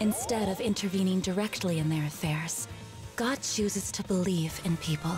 Instead of intervening directly in their affairs, God chooses to believe in people.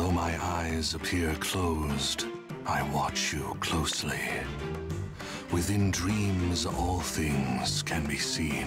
though my eyes appear closed, I watch you closely. Within dreams, all things can be seen.